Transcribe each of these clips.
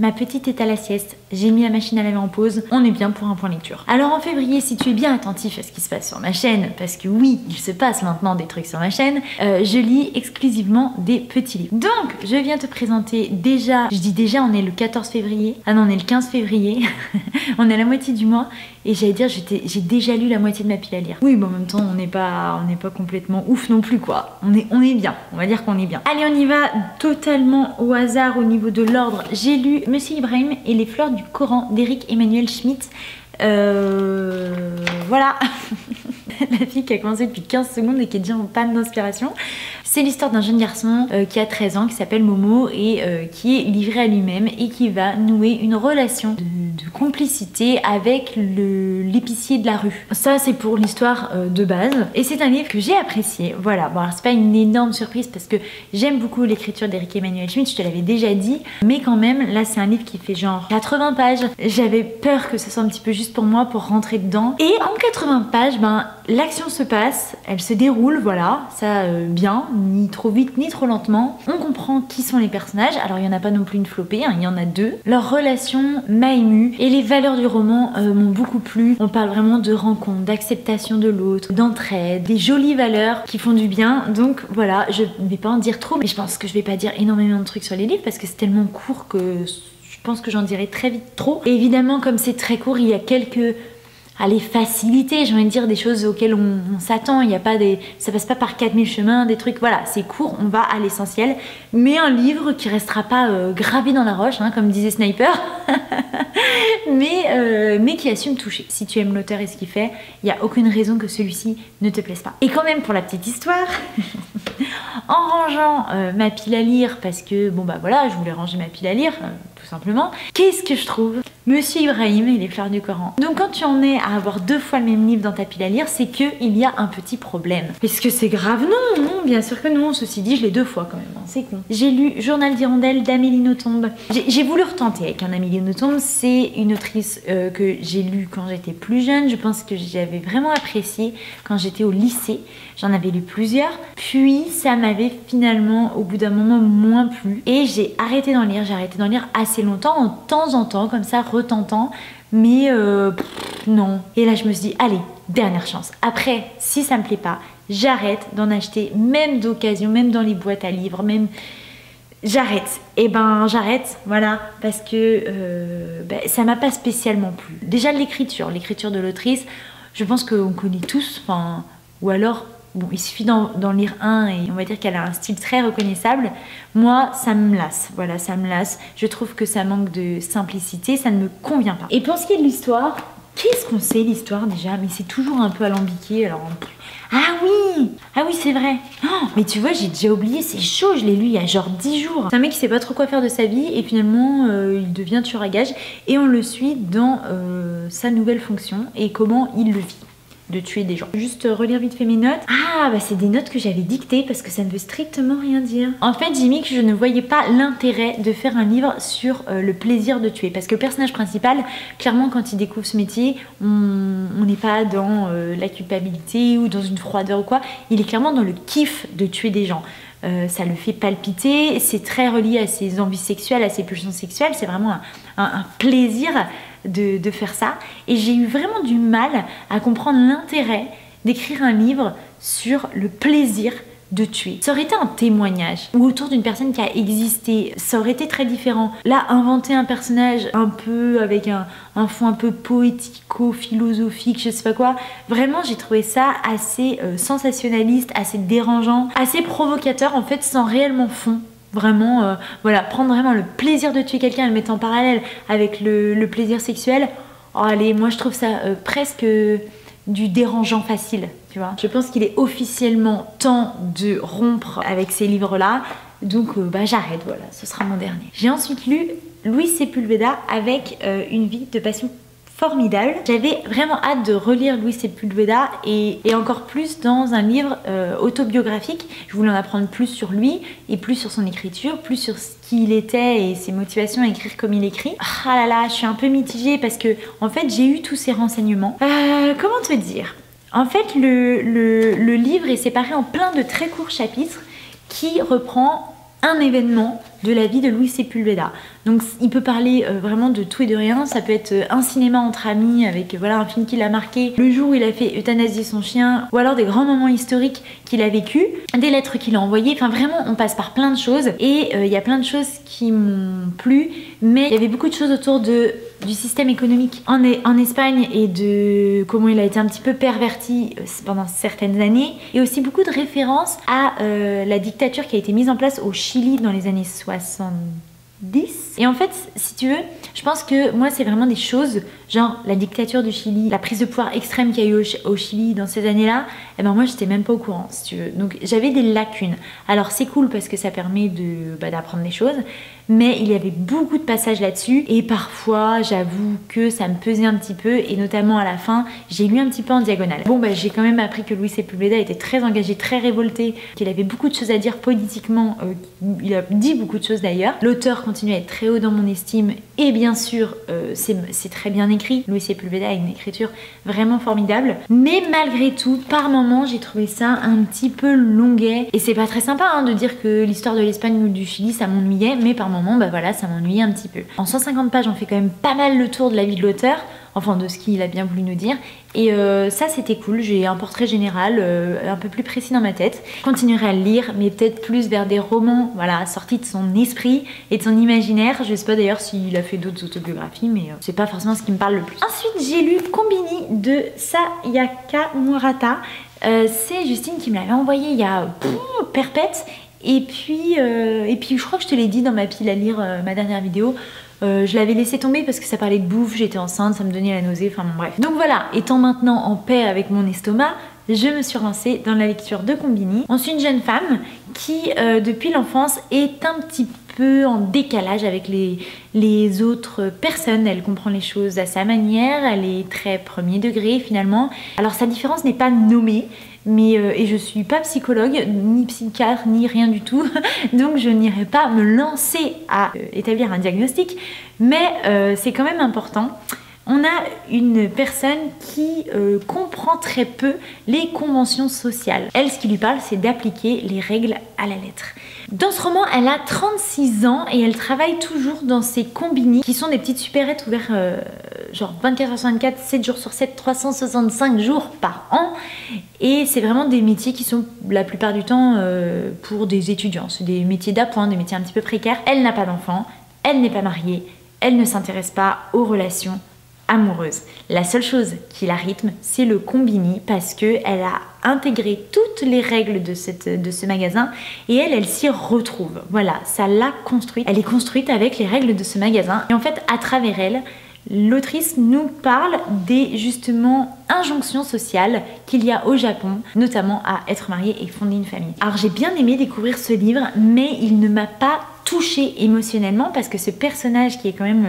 Ma petite est à la sieste, j'ai mis la machine à laver en pause, on est bien pour un point lecture. Alors en février, si tu es bien attentif à ce qui se passe sur ma chaîne, parce que oui, il se passe maintenant des trucs sur ma chaîne, je lis exclusivement des petits livres. Donc, je viens te présenter déjà, je dis déjà, on est le 14 février, ah non, on est le 15 février, on est à la moitié du mois, et j'allais dire, j'ai déjà lu la moitié de ma pile à lire. Oui, mais en même temps, on n'est pas complètement ouf non plus, quoi. On est bien, on va dire qu'on est bien. Allez, on y va totalement au hasard au niveau de l'ordre. J'ai lu Monsieur Ibrahim et les fleurs du Coran d'Eric Emmanuel Schmitt. Voilà. La fille qui a commencé depuis 15 secondes et qui est déjà en panne d'inspiration. C'est l'histoire d'un jeune garçon qui a 13 ans, qui s'appelle Momo et qui est livré à lui-même et qui va nouer une relation de complicité avec l'épicier de la rue. Ça, c'est pour l'histoire de base. Et c'est un livre que j'ai apprécié. Voilà, bon, alors c'est pas une énorme surprise parce que j'aime beaucoup l'écriture d'Eric Emmanuel Schmitt, je te l'avais déjà dit. Mais quand même, là, c'est un livre qui fait genre 80 pages. J'avais peur que ce soit un petit peu juste pour moi, pour rentrer dedans. Et en 80 pages, ben, l'action se passe, elle se déroule, voilà, ça bien, ni trop vite ni trop lentement. On comprend qui sont les personnages, alors il n'y en a pas non plus une flopée, hein, il y en a deux. Leur relation m'a émue et les valeurs du roman m'ont beaucoup plu. On parle vraiment de rencontre, d'acceptation de l'autre, d'entraide, des jolies valeurs qui font du bien. Donc voilà, je ne vais pas en dire trop, mais je pense que je ne vais pas dire énormément de trucs sur les livres parce que c'est tellement court que je pense que j'en dirai très vite trop. Et évidemment, comme c'est très court, il y a quelques... Allez, faciliter, j'ai envie de dire, des choses auxquelles on s'attend, il n'y a pas des... ça passe pas par 4000 chemins, des trucs, voilà, c'est court, on va à l'essentiel, mais un livre qui restera pas gravé dans la roche, hein, comme disait Sniper, mais qui a su me toucher. Si tu aimes l'auteur et ce qu'il fait, il n'y a aucune raison que celui-ci ne te plaise pas. Et quand même, pour la petite histoire, en rangeant ma pile à lire, parce que, bon bah voilà, je voulais ranger ma pile à lire, tout simplement, qu'est-ce que je trouve? Monsieur Ibrahim et les fleurs du Coran. Donc quand tu en es à avoir deux fois le même livre dans ta pile à lire, c'est qu'il y a un petit problème. Est-ce que c'est grave? Non, non, bien sûr que non. Ceci dit, je l'ai deux fois quand même, hein, c'est con. J'ai lu Journal d'Hirondelle d'Amélie Nothomb. J'ai voulu retenter avec un Amélie Nothomb. C'est une autrice que j'ai lue quand j'étais plus jeune. Je pense que j'avais vraiment apprécié quand j'étais au lycée. J'en avais lu plusieurs. Puis ça m'avait finalement, au bout d'un moment, moins plu. Et j'ai arrêté d'en lire. J'ai arrêté d'en lire assez longtemps, de temps en temps, comme ça, retentant, mais non. Et là je me suis dit, allez, dernière chance. Après, si ça me plaît pas, j'arrête d'en acheter, même d'occasion, même dans les boîtes à livres, même... J'arrête. Et ben j'arrête, voilà, parce que ben, ça m'a pas spécialement plu. Déjà l'écriture de l'autrice, je pense qu'on connaît tous, enfin, ou alors... Bon, il suffit d'en lire un et on va dire qu'elle a un style très reconnaissable. Moi, ça me lasse. Voilà, ça me lasse. Je trouve que ça manque de simplicité, ça ne me convient pas. Et pour ce qui est de l'histoire, qu'est-ce qu'on sait l'histoire déjà? Mais c'est toujours un peu alambiqué, alors... Ah oui, c'est vrai. Oh, mais tu vois, j'ai déjà oublié, c'est chaud, je l'ai lu il y a genre 10 jours. C'est un mec qui sait pas trop quoi faire de sa vie et finalement il devient tueur à gages et on le suit dans sa nouvelle fonction et comment il le vit. De tuer des gens. Juste relire vite fait mes notes. Ah bah c'est des notes que j'avais dictées parce que ça ne veut strictement rien dire. En fait j'ai mis que je ne voyais pas l'intérêt de faire un livre sur le plaisir de tuer parce que le personnage principal, clairement quand il découvre ce métier, on n'est pas dans la culpabilité ou dans une froideur ou quoi, il est clairement dans le kiff de tuer des gens. Ça le fait palpiter, c'est très relié à ses envies sexuelles, à ses pulsions sexuelles, c'est vraiment un plaisir de faire ça. Et j'ai eu vraiment du mal à comprendre l'intérêt d'écrire un livre sur le plaisir de tuer. Ça aurait été un témoignage ou autour d'une personne qui a existé, ça aurait été très différent. Là, inventer un personnage un peu avec un fond un peu poético-philosophique, je sais pas quoi, vraiment j'ai trouvé ça assez sensationnaliste, assez dérangeant, assez provocateur en fait sans réellement fond. Vraiment, voilà, prendre vraiment le plaisir de tuer quelqu'un et le mettre en parallèle avec le plaisir sexuel. Oh, allez, moi je trouve ça presque du dérangeant facile, tu vois. Je pense qu'il est officiellement temps de rompre avec ces livres-là. Donc bah, j'arrête, voilà, ce sera mon dernier. J'ai ensuite lu Luis Sepúlveda avec Une vie de passion formidable. J'avais vraiment hâte de relire Luis Sepúlveda et encore plus dans un livre autobiographique. Je voulais en apprendre plus sur lui et plus sur son écriture, plus sur ce qu'il était et ses motivations à écrire comme il écrit. Ah là là, je suis un peu mitigée parce que en fait j'ai eu tous ces renseignements. Comment te dire? En fait le livre est séparé en plein de très courts chapitres qui reprend un événement de la vie de Luis Sepúlveda. Donc il peut parler vraiment de tout et de rien, ça peut être un cinéma entre amis avec voilà, un film qui l'a marqué, le jour où il a fait euthanasier son chien, ou alors des grands moments historiques qu'il a vécu, des lettres qu'il a envoyées, enfin vraiment on passe par plein de choses et il y a plein de choses qui m'ont plu, mais il y avait beaucoup de choses autour de, du système économique en Espagne et de comment il a été un petit peu perverti pendant certaines années, et aussi beaucoup de références à la dictature qui a été mise en place au Chili dans les années 70. Et en fait, si tu veux, je pense que moi c'est vraiment des choses, genre la dictature du Chili, la prise de pouvoir extrême qu'il y a eu au Chili dans ces années-là, et ben moi j'étais même pas au courant si tu veux, donc j'avais des lacunes. Alors c'est cool parce que ça permet de d'apprendre des choses, mais il y avait beaucoup de passages là-dessus et parfois j'avoue que ça me pesait un petit peu, et notamment à la fin j'ai lu un petit peu en diagonale. Bon bah j'ai quand même appris que Luis Sepúlveda était très engagé, très révolté, qu'il avait beaucoup de choses à dire politiquement, il a dit beaucoup de choses d'ailleurs. L'auteur continue à être très haut dans mon estime et bien sûr c'est très bien écrit. Luis Sepúlveda a une écriture vraiment formidable, mais malgré tout par moments j'ai trouvé ça un petit peu longuet, et c'est pas très sympa hein, de dire que l'histoire de l'Espagne ou du Chili ça m'ennuyait, mais par moment, bah voilà, ça m'ennuyait un petit peu. En 150 pages, on fait quand même pas mal le tour de la vie de l'auteur, enfin de ce qu'il a bien voulu nous dire, et ça c'était cool. J'ai un portrait général un peu plus précis dans ma tête. Je continuerai à le lire, mais peut-être plus vers des romans, voilà, sortis de son esprit et de son imaginaire. Je sais pas d'ailleurs s'il a fait d'autres autobiographies, mais c'est pas forcément ce qui me parle le plus. Ensuite j'ai lu Konbini de Sayaka Murata. C'est Justine qui me l'avait envoyé il y a perpète. Et puis je crois que je te l'ai dit dans ma pile à lire, ma dernière vidéo, je l'avais laissé tomber parce que ça parlait de bouffe, j'étais enceinte, ça me donnait la nausée, enfin bon bref. Donc voilà, étant maintenant en paix avec mon estomac, je me suis lancée dans la lecture de Konbini. On suit une jeune femme qui, depuis l'enfance, est un petit peu en décalage avec les autres personnes. Elle comprend les choses à sa manière, elle est très premier degré finalement. Alors sa différence n'est pas nommée, mais et je suis pas psychologue, ni psychiatre, ni rien du tout, donc je n'irai pas me lancer à établir un diagnostic, mais c'est quand même important. On a une personne qui comprend très peu les conventions sociales. Elle, ce qui lui parle, c'est d'appliquer les règles à la lettre. Dans ce roman, elle a 36 ans et elle travaille toujours dans ses Konbini, qui sont des petites supérettes ouvertes genre 24h/24, 7 jours sur 7, 365 jours par an. Et c'est vraiment des métiers qui sont la plupart du temps pour des étudiants. C'est des métiers d'appoint, des métiers un petit peu précaires. Elle n'a pas d'enfant, elle n'est pas mariée, elle ne s'intéresse pas aux relations amoureuse. La seule chose qui la rythme, c'est le Konbini, parce qu'elle a intégré toutes les règles de ce magasin et elle s'y retrouve. Voilà, ça l'a construite. Elle est construite avec les règles de ce magasin. Et en fait, à travers elle, l'autrice nous parle des, justement, injonctions sociales qu'il y a au Japon, notamment à être mariée et fonder une famille. Alors, j'ai bien aimé découvrir ce livre, mais il ne m'a pas touchée émotionnellement, parce que ce personnage qui est quand même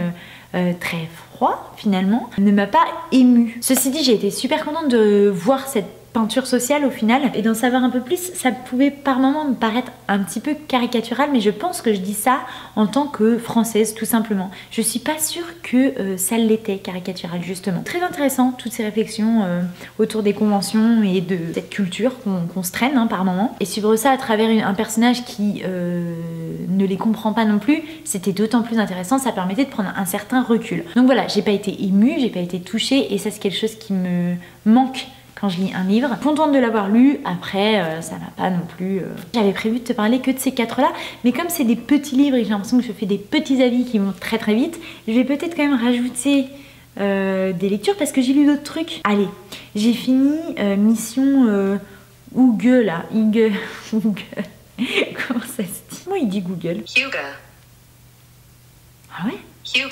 très froid finalement ne m'a pas émue. Ceci dit, j'ai été super contente de voir cette peinture sociale au final et d'en savoir un peu plus. Ça pouvait par moments me paraître un petit peu caricatural, mais je pense que je dis ça en tant que française tout simplement. Je suis pas sûre que ça l'était caricatural justement. Très intéressant toutes ces réflexions autour des conventions et de cette culture qu'on se traîne hein, par moments, et suivre ça à travers un personnage qui ne les comprend pas non plus, c'était d'autant plus intéressant. Ça permettait de prendre un certain recul. Donc voilà, j'ai pas été émue, j'ai pas été touchée, et ça c'est quelque chose qui me manque quand je lis un livre. Contente de l'avoir lu, après ça m'a pas non plus... J'avais prévu de te parler que de ces 4-là, mais comme c'est des petits livres et j'ai l'impression que je fais des petits avis qui vont très très vite, je vais peut-être quand même rajouter des lectures parce que j'ai lu d'autres trucs. Allez, j'ai fini Mission Google là, Google, comment ça se dit? Moi il dit Google. Hugo. Ah ouais? Hugo.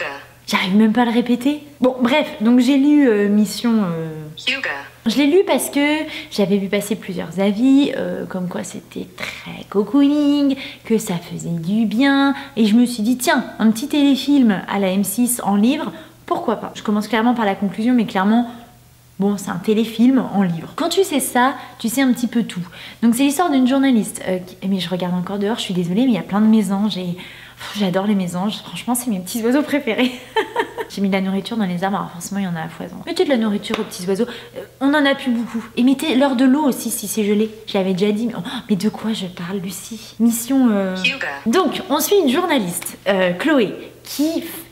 J'arrive même pas à le répéter. Bon bref, donc j'ai lu Mission... Hugo. Je l'ai lu parce que j'avais vu passer plusieurs avis, comme quoi c'était très cocooning, que ça faisait du bien, et je me suis dit tiens, un petit téléfilm à la M6 en livre, pourquoi pas? Je commence clairement par la conclusion, mais clairement, bon, c'est un téléfilm en livre. Quand tu sais ça, tu sais un petit peu tout. Donc c'est l'histoire d'une journaliste, mais je regarde encore dehors, je suis désolée, mais il y a plein de mésanges et... J'adore les mésanges, franchement c'est mes petits oiseaux préférés. J'ai mis de la nourriture dans les arbres, alors forcément il y en a à foison. Mettez de la nourriture aux petits oiseaux, on en a plus beaucoup. Et mettez leur de l'eau aussi si c'est gelé. Je l'avais déjà dit, mais de quoi je parle Lucie? Mission... Donc on suit une journaliste, Chloé, qui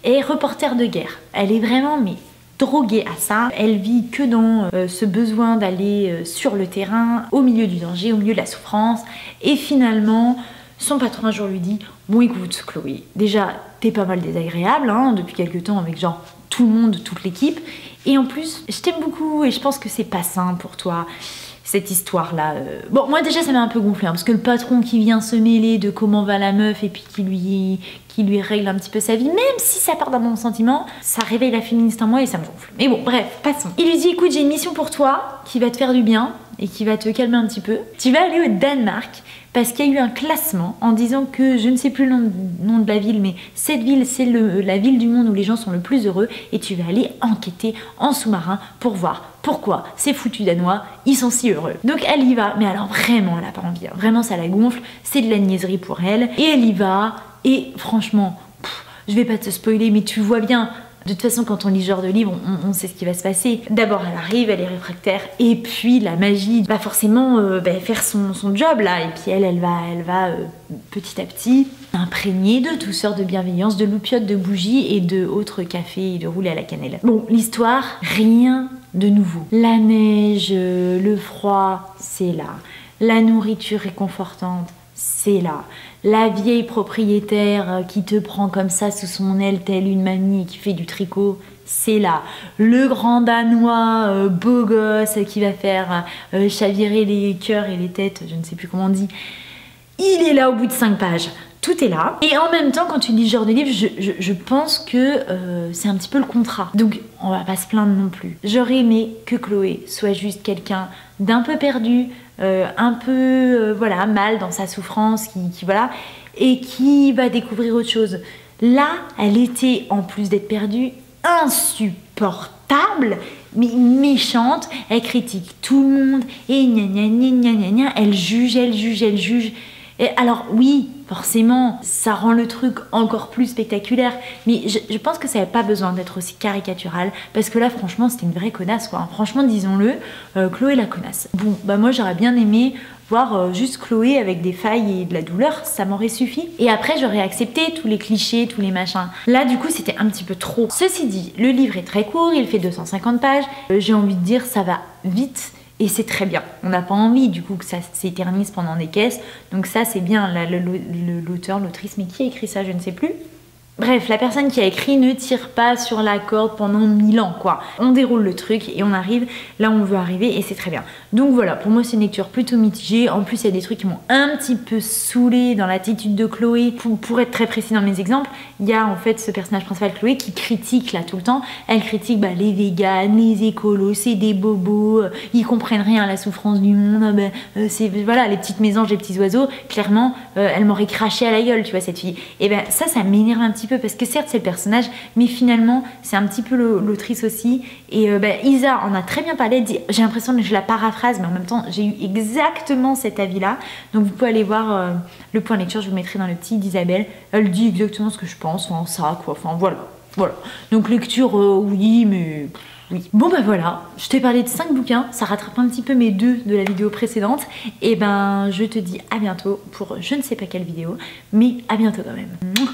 est reporter de guerre. Elle est vraiment mais droguée à ça. Elle vit que dans ce besoin d'aller sur le terrain, au milieu du danger, au milieu de la souffrance. Et finalement... son patron un jour lui dit « Bon écoute Chloé, déjà t'es pas mal désagréable hein, depuis quelques temps avec genre tout le monde, toute l'équipe. Et en plus je t'aime beaucoup et je pense que c'est pas sain pour toi cette histoire là. » Bon moi déjà ça m'a un peu gonflé hein, parce que le patron qui vient se mêler de comment va la meuf et puis qui lui règle un petit peu sa vie, même si ça part d'un bon sentiment, ça réveille la féministe en moi et ça me gonfle. Mais bon bref, passons. Il lui dit « Écoute j'ai une mission pour toi qui va te faire du bien et qui va te calmer un petit peu. Tu vas aller au Danemark. » Parce qu'il y a eu un classement en disant que, je ne sais plus le nom de la ville, mais cette ville, c'est la ville du monde où les gens sont le plus heureux et tu vas aller enquêter en sous-marin pour voir pourquoi ces foutus Danois, ils sont si heureux. Donc elle y va, mais alors vraiment, elle n'a pas envie, hein. Vraiment ça la gonfle, c'est de la niaiserie pour elle. Et elle y va, et franchement, je vais pas te spoiler, mais tu vois bien, de toute façon, quand on lit ce genre de livre, on sait ce qui va se passer. D'abord, elle arrive, elle est réfractaire, et puis la magie va forcément faire son job là. Et puis elle va petit à petit imprégnée de toutes sortes de bienveillance, de loupiottes, de bougies et de autres cafés et de roulés à la cannelle. Bon, l'histoire, rien de nouveau. La neige, le froid, c'est là. La nourriture réconfortante, c'est là. La vieille propriétaire qui te prend comme ça sous son aile telle une mamie qui fait du tricot, c'est là. Le grand Danois beau gosse qui va faire chavirer les cœurs et les têtes, je ne sais plus comment on dit, il est là au bout de 5 pages. Tout est là. Et en même temps, quand tu lis ce genre de livre, je pense que c'est un petit peu le contrat. Donc, on va pas se plaindre non plus. J'aurais aimé que Chloé soit juste quelqu'un d'un peu perdu, un peu voilà, mal dans sa souffrance, qui voilà, et qui va découvrir autre chose. Là, elle était, en plus d'être perdue, insupportable, mais méchante. Elle critique tout le monde, et gna gna gna gna gna, elle juge, elle juge, elle juge. Et alors oui, forcément, ça rend le truc encore plus spectaculaire, mais je pense que ça n'avait pas besoin d'être aussi caricatural, parce que là, franchement, c'était une vraie connasse, quoi. Franchement, disons-le, Chloé la connasse. Bon, bah moi, j'aurais bien aimé voir juste Chloé avec des failles et de la douleur, ça m'aurait suffi. Et après, j'aurais accepté tous les clichés, tous les machins. Là, du coup, c'était un petit peu trop. Ceci dit, le livre est très court, il fait 250 pages. J'ai envie de dire, ça va vite. Et c'est très bien, on n'a pas envie du coup que ça s'éternise pendant des caisses, donc ça c'est bien, l'auteur, l'autrice, mais qui a écrit ça, je ne sais plus. Bref, la personne qui a écrit ne tire pas sur la corde pendant 1000 ans, quoi. On déroule le truc et on arrive là où on veut arriver et c'est très bien. Donc voilà, pour moi c'est une lecture plutôt mitigée, en plus il y a des trucs qui m'ont un petit peu saoulée dans l'attitude de Chloé. Pour être très précis dans mes exemples, il y a en fait ce personnage principal, Chloé, qui critique là tout le temps. Elle critique bah, les véganes, les écolos, c'est des bobos, ils comprennent rien à la souffrance du monde, c'est voilà, les petites mésanges, les petits oiseaux, clairement, elle m'aurait craché à la gueule, tu vois, cette fille. Et ben ça m'énerve un petit peu. Parce que certes c'est le personnage, mais finalement c'est un petit peu l'autrice aussi. Et bah, Isa en a très bien parlé, j'ai l'impression que je la paraphrase, mais en même temps j'ai eu exactement cet avis là. Donc vous pouvez aller voir le point lecture, je vous mettrai dans le petit d'Isabelle. Elle dit exactement ce que je pense, enfin ça quoi, enfin voilà, voilà. Donc lecture oui mais... oui. Bon bah voilà, je t'ai parlé de 5 bouquins, ça rattrape un petit peu mes 2 de la vidéo précédente. Et ben je te dis à bientôt pour je ne sais pas quelle vidéo, mais à bientôt quand même.